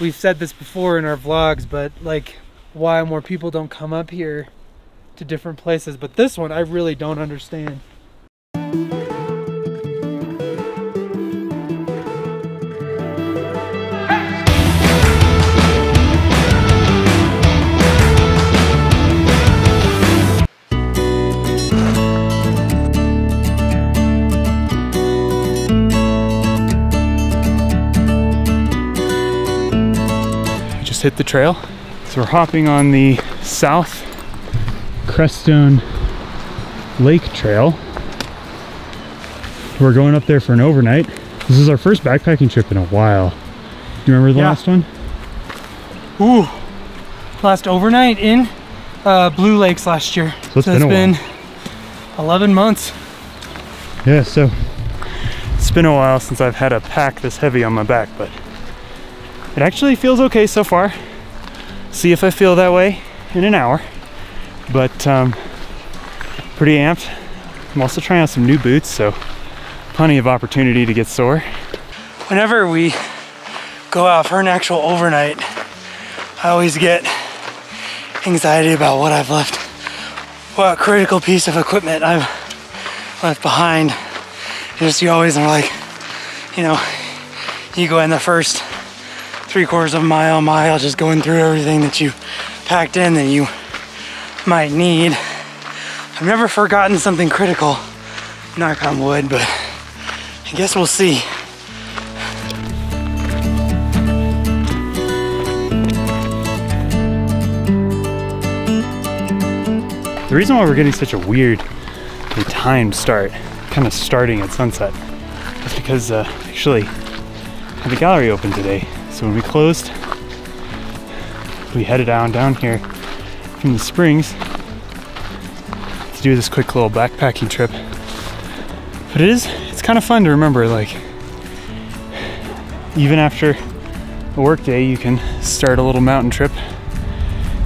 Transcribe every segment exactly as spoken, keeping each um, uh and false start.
we've said this before in our vlogs, but like why more people don't come up here to different places, but this one I really don't understand. Hit the trail. So we're hopping on the South Crestone Lake Trail. We're going up there for an overnight. This is our first backpacking trip in a while. Do you remember the yeah. last one? Ooh, last overnight in uh, Blue Lakes last year. So it's, so it's been, a it's been eleven months. Yeah, so it's been a while since I've had a pack this heavy on my back, but it actually feels okay so far. See if I feel that way in an hour. But um, pretty amped. I'm also trying on some new boots, so plenty of opportunity to get sore. Whenever we go out for an actual overnight, I always get anxiety about what I've left, what critical piece of equipment I've left behind. It's just you always are like, you know, you go in the first three quarters of a mile, mile, just going through everything that you packed in that you might need. I've never forgotten something critical, knock on wood, but I guess we'll see. The reason why we're getting such a weirdly timed start, kind of starting at sunset, is because uh, actually had the gallery open today. So when we closed, we headed down down here from the Springs to do this quick little backpacking trip. But it is, it's kind of fun to remember, like, even after a work day, you can start a little mountain trip.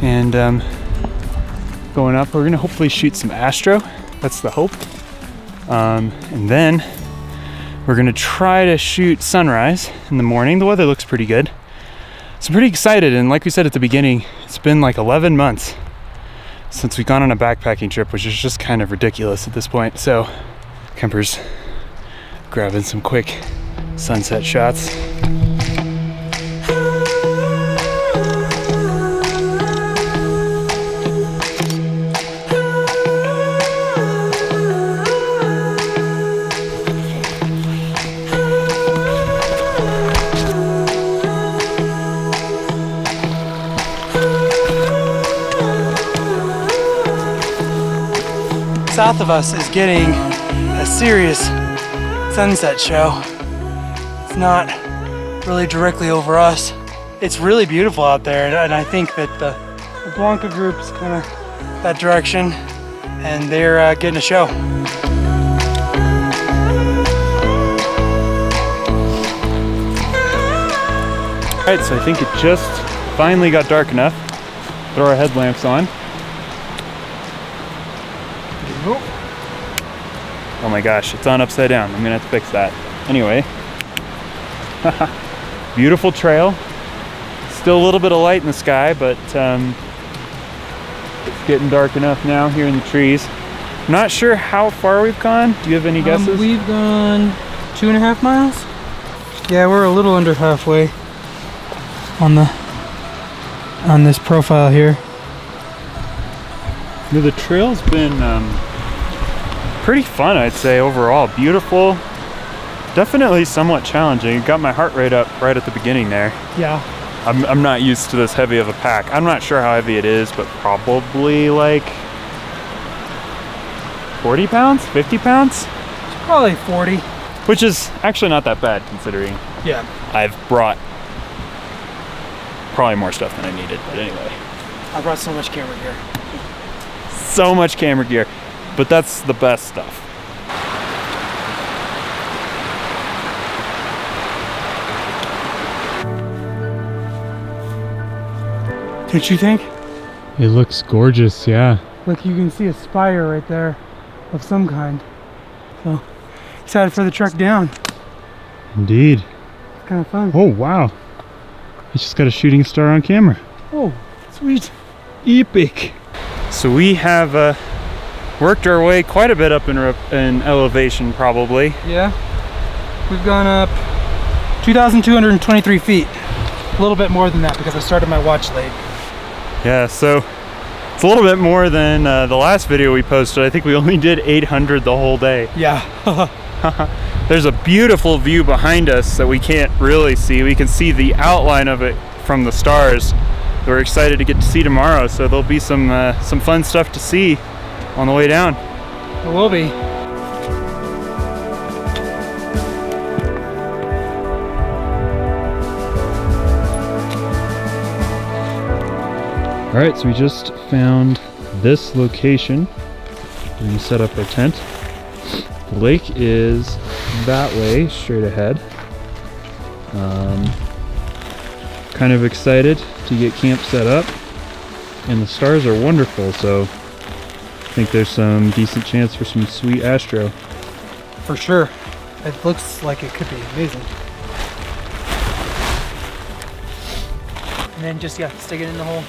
And um, going up, we're gonna hopefully shoot some astro. That's the hope. Um, and then we're gonna try to shoot sunrise in the morning. The weather looks pretty good. So I'm pretty excited, and like we said at the beginning, it's been like eleven months since we've gone on a backpacking trip, which is just kind of ridiculous at this point. So Kemper's grabbing some quick sunset shots. South of us is getting a serious sunset show. It's not really directly over us. It's really beautiful out there, and, and I think that the, the Blanca group is kind of that direction, and they're uh, getting a show. All right, so I think it just finally got dark enough. Throw our headlamps on. Oh my gosh, it's on upside down. I'm gonna have to fix that. Anyway, beautiful trail. Still a little bit of light in the sky, but um, it's getting dark enough now here in the trees. I'm not sure how far we've gone. Do you have any guesses? Um, we've gone two and a half miles. Yeah, we're a little under halfway on the on this profile here. Yeah, the trail's been Um, pretty fun, I'd say, overall. Beautiful, definitely somewhat challenging. It got my heart rate up right at the beginning there. Yeah. I'm, I'm not used to this heavy of a pack. I'm not sure how heavy it is, but probably like forty pounds, fifty pounds? Probably forty. Which is actually not that bad considering. Yeah. I've brought probably more stuff than I needed, but anyway. I brought so much camera gear. So much camera gear. But that's the best stuff. Don't you think? It looks gorgeous, yeah. Look, you can see a spire right there of some kind. So, excited for the trek down. Indeed. It's kind of fun. Oh, wow. I just got a shooting star on camera. Oh, sweet. Epic. So we have uh, worked our way quite a bit up in, in elevation, probably. Yeah. We've gone up two thousand two hundred twenty-three feet. A little bit more than that because I started my watch late. Yeah, so it's a little bit more than uh, the last video we posted. I think we only did eight hundred the whole day. Yeah. There's a beautiful view behind us that we can't really see. We can see the outline of it from the stars. We're excited to get to see tomorrow, so there'll be some, uh, some fun stuff to see on the way down. It will be. All right, so we just found this location. We're gonna set up our tent. The lake is that way, straight ahead. Um, kind of excited to get camp set up, and the stars are wonderful, so I think there's some decent chance for some sweet astro. For sure. It looks like it could be amazing. And then just, yeah, stick it in the hole.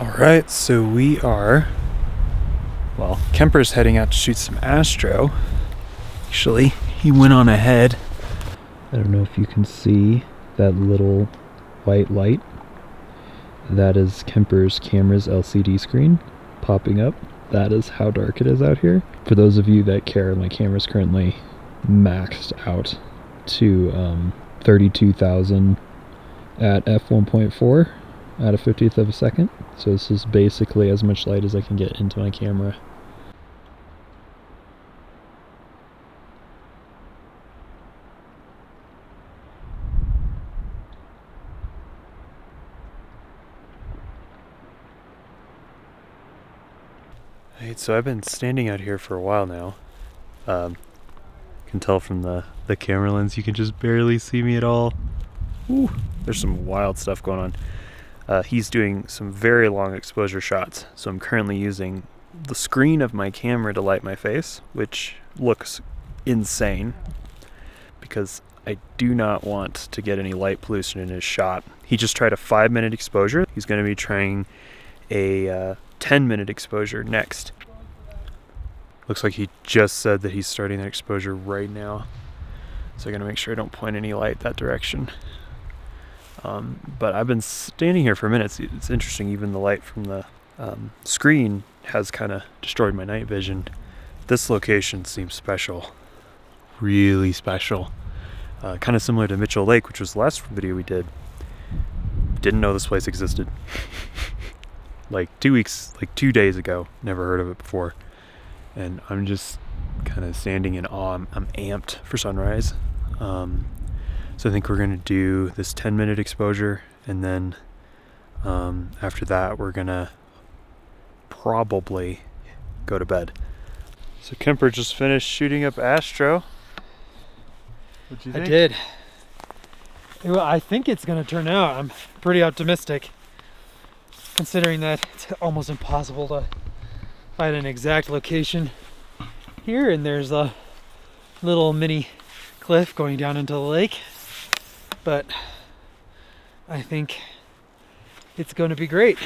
Alright, so we are, well, Kemper's heading out to shoot some astro. Actually, he went on ahead. I don't know if you can see that little white light. That is Kemper's camera's L C D screen popping up. That is how dark it is out here. For those of you that care, my camera's currently maxed out to um, thirty-two thousand at f one point four. At a fiftieth of a second. So this is basically as much light as I can get into my camera. Alright, so I've been standing out here for a while now. Um, you can tell from the, the camera lens you can just barely see me at all. Ooh, there's some wild stuff going on. Uh, he's doing some very long exposure shots, so I'm currently using the screen of my camera to light my face, which looks insane because I do not want to get any light pollution in his shot. He just tried a five minute exposure. He's going to be trying a uh, ten minute exposure next. Looks like he just said that he's starting that exposure right now, so I'm going to make sure I don't point any light that direction. Um, but I've been standing here for a minute. It's, it's interesting, even the light from the um, screen has kind of destroyed my night vision. This location seems special, really special. Uh, kind of similar to Mitchell Lake, which was the last video we did. Didn't know this place existed. Like two weeks, like two days ago, never heard of it before. And I'm just kind of standing in awe. I'm, I'm amped for sunrise. Um, So I think we're gonna do this ten minute exposure, and then um, after that we're gonna probably go to bed. So Kemper just finished shooting up astro. What'd you think? I did. Well, I think it's gonna turn out. I'm pretty optimistic, considering that it's almost impossible to find an exact location here, and there's a little mini cliff going down into the lake. But I think it's going to be great.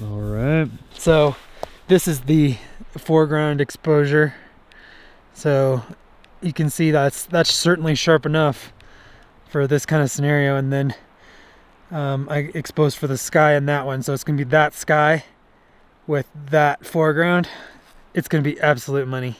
All right. So this is the foreground exposure. So you can see that's that's certainly sharp enough for this kind of scenario. And then um, I exposed for the sky in that one. So it's going to be that sky with that foreground. It's going to be absolute money.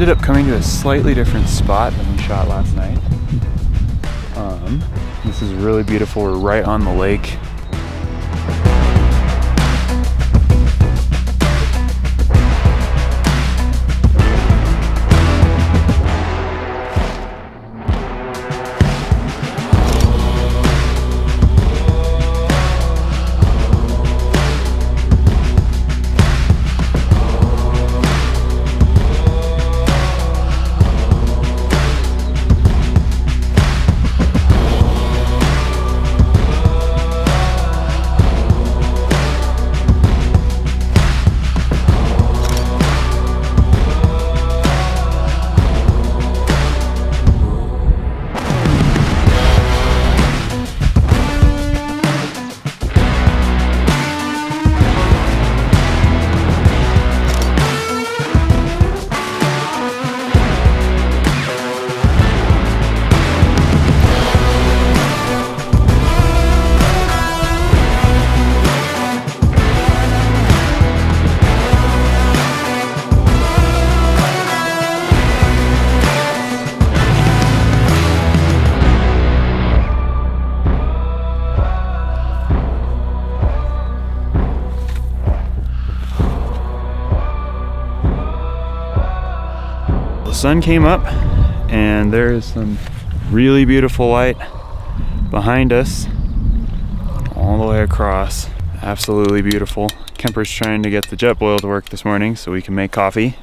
ended up coming to a slightly different spot than we shot last night. Um, this is really beautiful. We're right on the lake. The sun came up and there is some really beautiful light behind us all the way across. Absolutely beautiful. Kemper's trying to get the jet boil to work this morning so we can make coffee.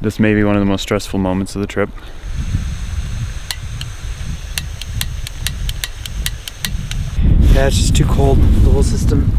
This may be one of the most stressful moments of the trip. Yeah, it's just too cold, the whole system.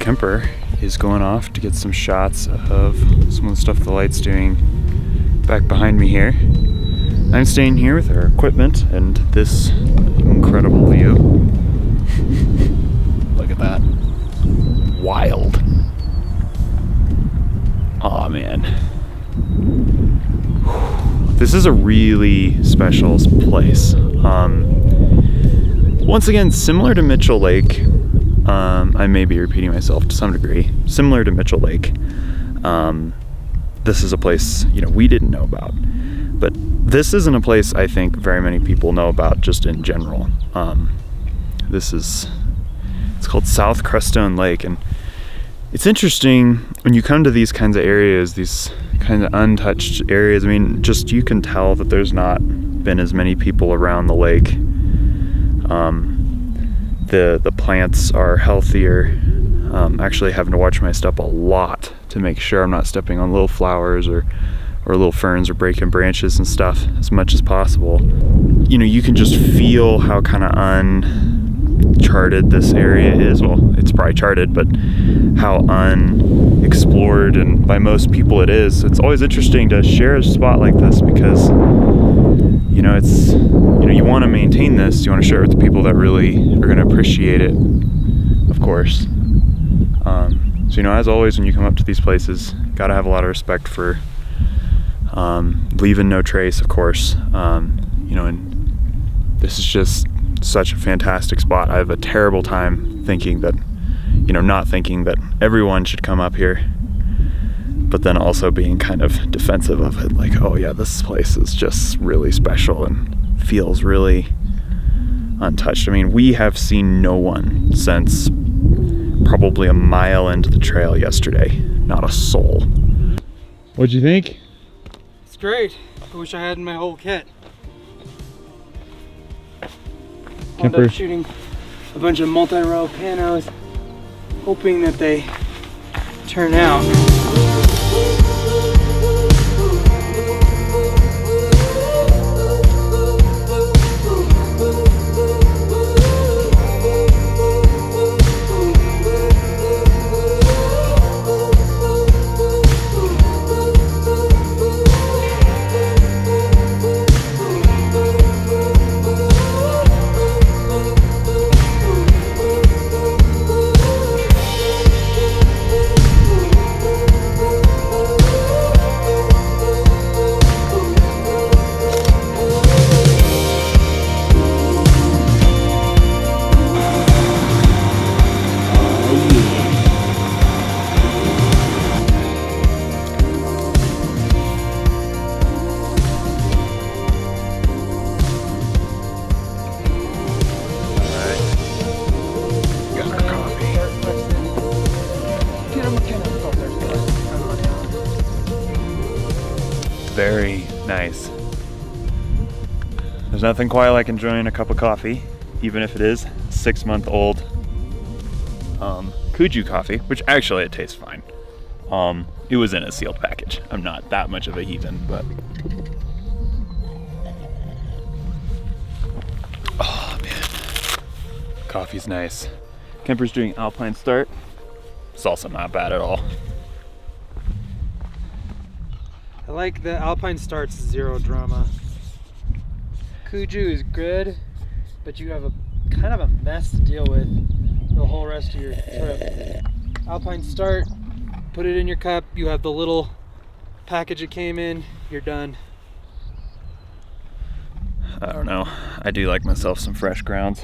Kemper is going off to get some shots of some of the stuff the light's doing back behind me here. I'm staying here with our equipment and this incredible view. Look at that. Wild. Aw, man. This is a really special place. Um, once again, similar to Mitchell Lake, Um, I may be repeating myself to some degree, similar to Mitchell Lake. Um, this is a place, you know, we didn't know about, but this isn't a place I think very many people know about just in general. Um, this is, it's called South Crestone Lake. And it's interesting when you come to these kinds of areas, these kind of untouched areas. I mean, just, you can tell that there's not been as many people around the lake. Um, The, the plants are healthier. Um, actually having to watch my step a lot to make sure I'm not stepping on little flowers or, or little ferns or breaking branches and stuff as much as possible. You know, you can just feel how kind of uncharted this area is. Well, it's probably charted, but how unexplored, and by most people it is. It's always interesting to share a spot like this because, you know, it's, you know, you want to maintain this, you want to share it with the people that really are going to appreciate it, of course. Um, so, you know, as always, when you come up to these places, got to have a lot of respect for um, leaving no trace, of course. Um, you know, and this is just such a fantastic spot. I have a terrible time thinking that, you know, not thinking that everyone should come up here, but then also being kind of defensive of it, like, oh yeah, this place is just really special and feels really untouched. I mean, we have seen no one since probably a mile into the trail yesterday. Not a soul. What'd you think? It's great. I wish I had my whole kit. Ended up shooting a bunch of multi-row panos, hoping that they turn out. very nice. There's nothing quite like enjoying a cup of coffee, even if it is six month old um, Kuju coffee, which actually it tastes fine. Um, it was in a sealed package. I'm not that much of a heathen, but. Oh man, coffee's nice. Kemper's doing Alpine Start. It's also not bad at all. I like the Alpine Start's zero drama. Kuju is good, but you have a kind of a mess to deal with the whole rest of your trip. Alpine Start, put it in your cup, you have the little package it came in, you're done. I don't know. I do like myself some fresh grounds.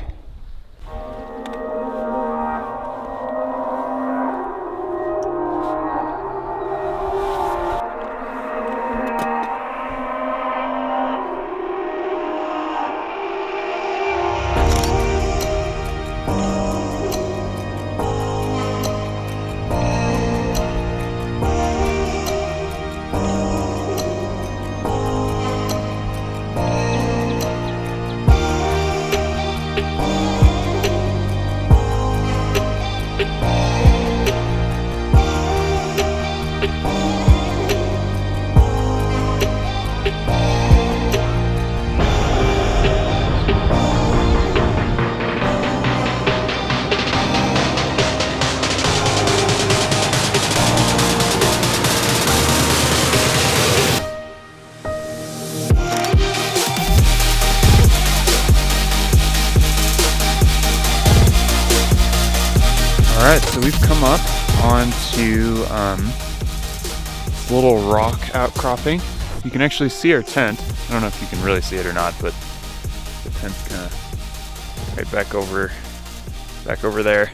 So we've come up onto um, this little rock outcropping. You can actually see our tent. I don't know if you can really see it or not, but the tent's kind of right back over, back over there.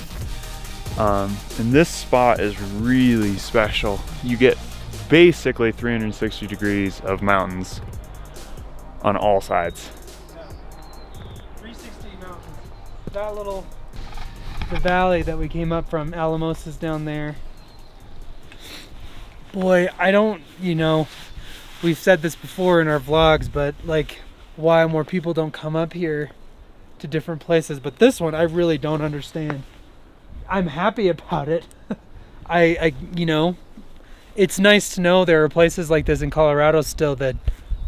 Um, and this spot is really special. You get basically three hundred sixty degrees of mountains on all sides. Yeah. three sixty mountains. That little. The valley that we came up from, Alamos is down there. Boy, I don't, you know, we've said this before in our vlogs, but like why more people don't come up here to different places. But this one, I really don't understand. I'm happy about it. I, I, you know, it's nice to know there are places like this in Colorado still that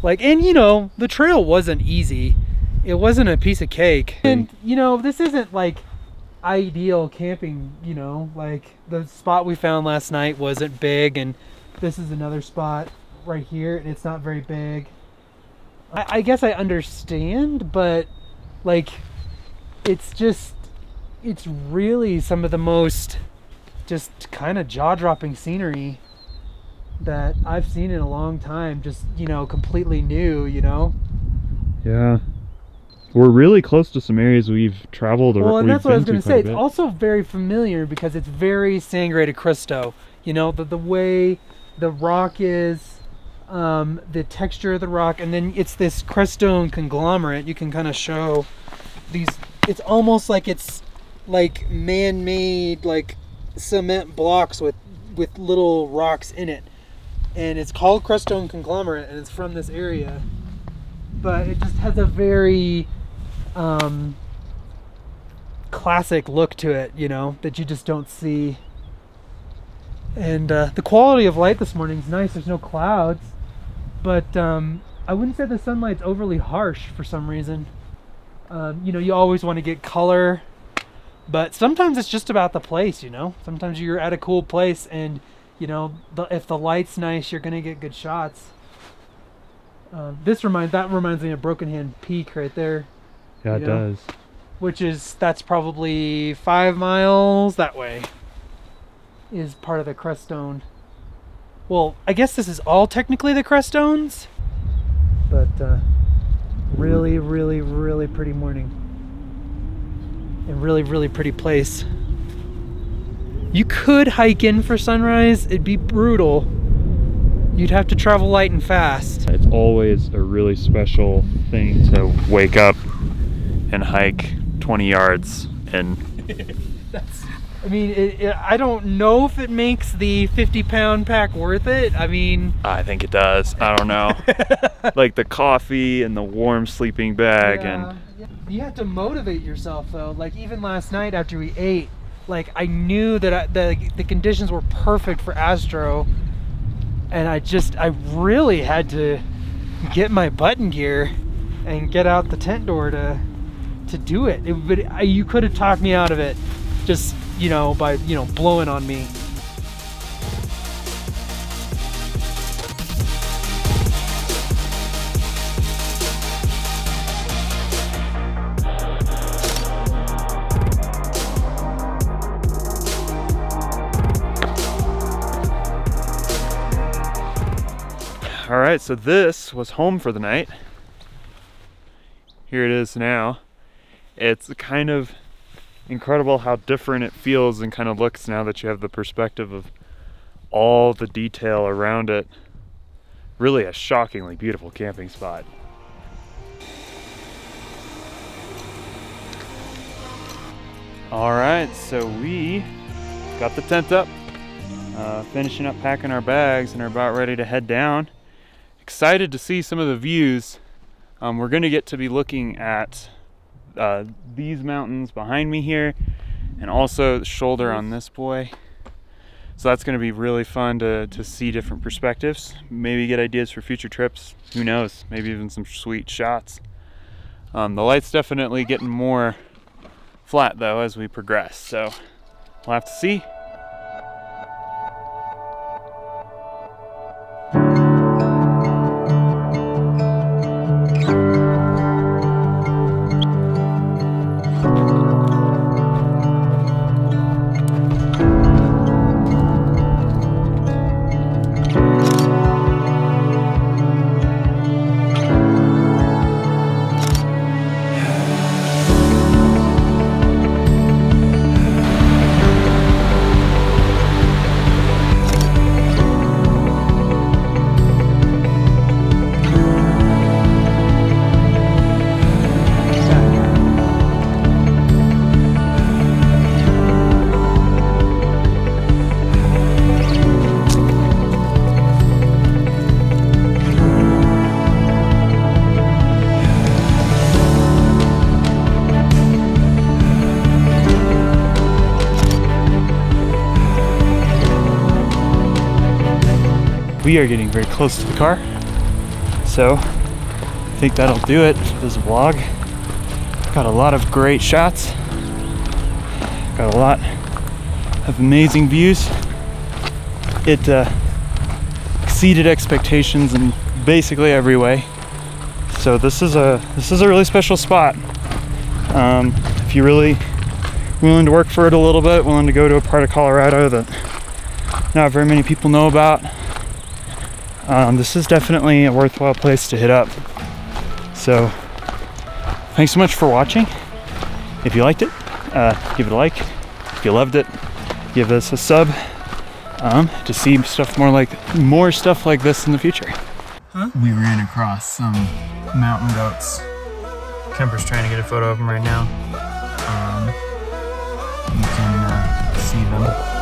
like, and you know, the trail wasn't easy. It wasn't a piece of cake. And you know, this isn't like ideal camping, you know, like the spot we found last night wasn't big, and this is another spot right here and it's not very big. I, I guess I understand, but like it's just, it's really some of the most just kind of jaw-dropping scenery that I've seen in a long time, just, you know, completely new, you know. Yeah. We're really close to some areas we've traveled or well, and that's what I was going to say. It's also very familiar because it's very Sangre de Cristo. You know, the, the way the rock is, um, the texture of the rock, and then it's this Crestone conglomerate. You can kind of show these. It's almost like it's like man-made, like cement blocks with, with little rocks in it. And it's called Crestone conglomerate, and it's from this area. But it just has a very... Um, classic look to it, you know, that you just don't see. And uh, the quality of light this morning is nice. There's no clouds, but um, I wouldn't say the sunlight's overly harsh for some reason. Um, you know, you always want to get color, but sometimes it's just about the place, you know. Sometimes you're at a cool place and, you know, the, if the light's nice, you're going to get good shots. Uh, this reminds, that reminds me of Broken Hand Peak right there. Yeah, it you know, does. Which is, that's probably five miles that way is part of the Crestone. Well, I guess this is all technically the Crestones, but uh, really, really, really pretty morning and really, really pretty place. You could hike in for sunrise. It'd be brutal. You'd have to travel light and fast. It's always a really special thing to wake up and hike twenty yards and That's, I mean, it, it, I don't know if it makes the fifty pound pack worth it. I mean, I think it does. I don't know. Like the coffee and the warm sleeping bag. Yeah. And yeah. You have to motivate yourself though. Like even last night after we ate, like I knew that I, the, the conditions were perfect for Astro. And I just, I really had to get my button gear and get out the tent door to to do it. It would, I, you could have talked me out of it, just you know by you know blowing on me. All right, so this was home for the night. Here it is now. It's kind of incredible how different it feels and kind of looks now that you have the perspective of all the detail around it. Really a shockingly beautiful camping spot. All right, so we got the tent up, uh, finishing up packing our bags, and are about ready to head down. Excited to see some of the views. Um, we're gonna get to be looking at Uh, these mountains behind me here, and also the shoulder on this boy. So that's going to be really fun to, to see different perspectives, maybe get ideas for future trips, who knows, maybe even some sweet shots. Um, the light's definitely getting more flat though as we progress, so we'll have to see. We are getting very close to the car, so I think that'll do it for this vlog. Got a lot of great shots, got a lot of amazing views. It uh, exceeded expectations in basically every way. So this is a this is a really special spot. Um, if you're really willing to work for it a little bit, willing to go to a part of Colorado that not very many people know about. Um, this is definitely a worthwhile place to hit up. So thanks so much for watching. If you liked it, uh, give it a like. If you loved it, give us a sub um, to see stuff more like more stuff like this in the future. Huh? We ran across some mountain goats. Kemper's trying to get a photo of them right now. Um, you can uh, see them.